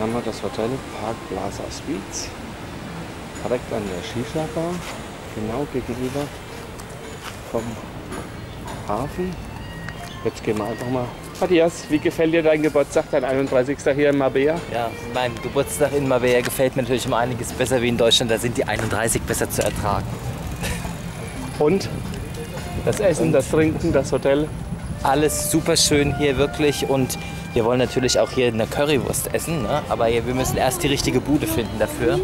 haben wir das Hotel Park Plaza Suites, direkt an der Shisha-Bar, genau gegenüber vom Hafen. Jetzt gehen wir einfach mal. Matthias, wie gefällt dir dein Geburtstag, dein 31. hier in Marbella? Ja, mein Geburtstag in Marbella gefällt mir natürlich um einiges besser wie in Deutschland. Da sind die 31 besser zu ertragen. Und? Das Essen, das Trinken, das Hotel? Alles super schön hier wirklich. Und wir wollen natürlich auch hier eine Currywurst essen, ne? Aber wir müssen erst die richtige Bude finden dafür.